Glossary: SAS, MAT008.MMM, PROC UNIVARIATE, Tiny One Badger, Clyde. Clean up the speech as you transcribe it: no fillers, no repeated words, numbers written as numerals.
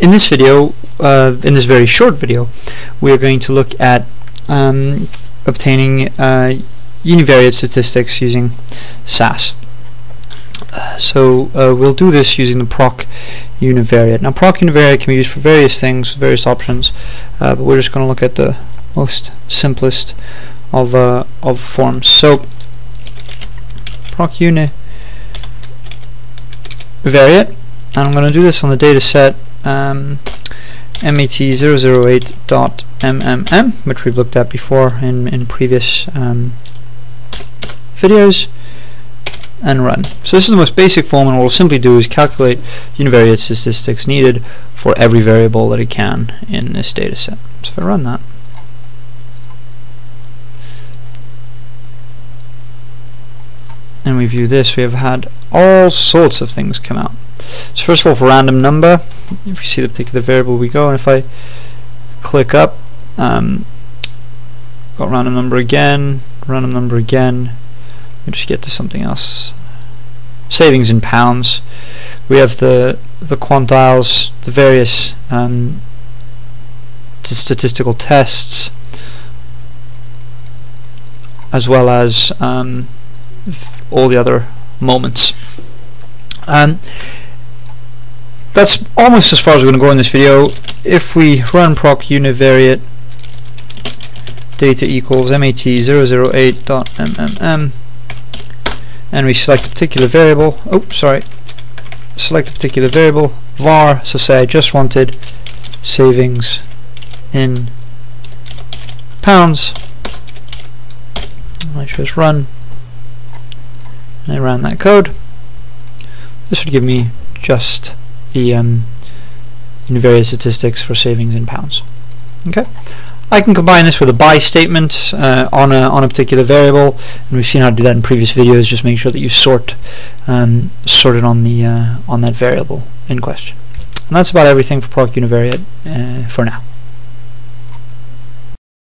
In this video, in this very short video, we are going to look at obtaining univariate statistics using SAS. So we'll do this using the PROC univariate. Now, PROC univariate can be used for various things, various options, but we're just going to look at the most simplest of forms. So, PROC univariate, and I'm going to do this on the data set MAT008.MMM, which we've looked at before in previous videos, and run. So this is the most basic form, and what we'll simply do is calculate univariate statistics needed for every variable that it can in this data set. So if I run that, and we view this, we have had all sorts of things come out. So first of all, for random number, if you see the particular variable we go, and if I click up, got random number again, we just get to something else. Savings in pounds. We have the quantiles, the various statistical tests, as well as all the other moments. That's almost as far as we're going to go in this video. If we run proc univariate data equals mat008.mmm, and we select a particular variable, var, so say I just wanted savings in pounds, I just run, and I ran that code. This would give me just the univariate statistics for savings in pounds. Okay, I can combine this with a by statement on a particular variable, and we've seen how to do that in previous videos. Just make sure that you sort it on that variable in question. And that's about everything for PROC univariate for now.